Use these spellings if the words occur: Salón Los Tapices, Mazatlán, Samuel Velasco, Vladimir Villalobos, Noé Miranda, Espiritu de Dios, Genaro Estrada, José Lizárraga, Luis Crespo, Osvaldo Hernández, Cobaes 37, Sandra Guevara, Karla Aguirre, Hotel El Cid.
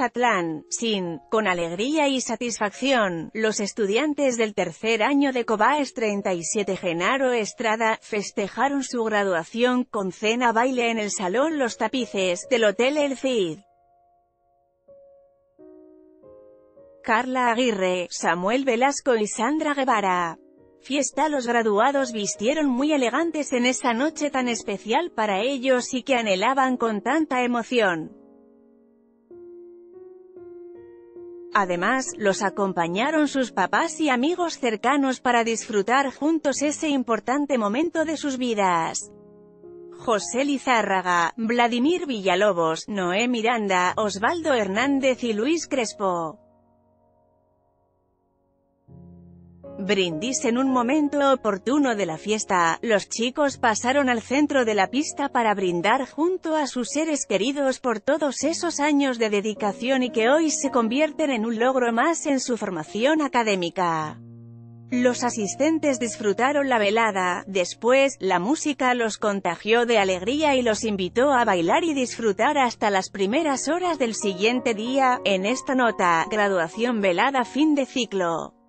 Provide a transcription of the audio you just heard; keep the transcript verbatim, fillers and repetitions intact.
Mazatlán, sin, con alegría y satisfacción, los estudiantes del tercer año de Cobaes treinta y siete Genaro Estrada, festejaron su graduación con cena-baile en el Salón Los Tapices, del Hotel El Cid. Karla Aguirre, Samuel Velasco y Sandra Guevara. Fiesta. Los graduados vistieron muy elegantes en esa noche tan especial para ellos y que anhelaban con tanta emoción. Además, los acompañaron sus papás y amigos cercanos para disfrutar juntos ese importante momento de sus vidas. José Lizárraga, Vladimir Villalobos, Noé Miranda, Osvaldo Hernández y Luis Crespo. Brindis. En un momento oportuno de la fiesta, los chicos pasaron al centro de la pista para brindar junto a sus seres queridos por todos esos años de dedicación y que hoy se convierten en un logro más en su formación académica. Los asistentes disfrutaron la velada, después, la música los contagió de alegría y los invitó a bailar y disfrutar hasta las primeras horas del siguiente día. En esta nota, graduación, velada, fin de ciclo.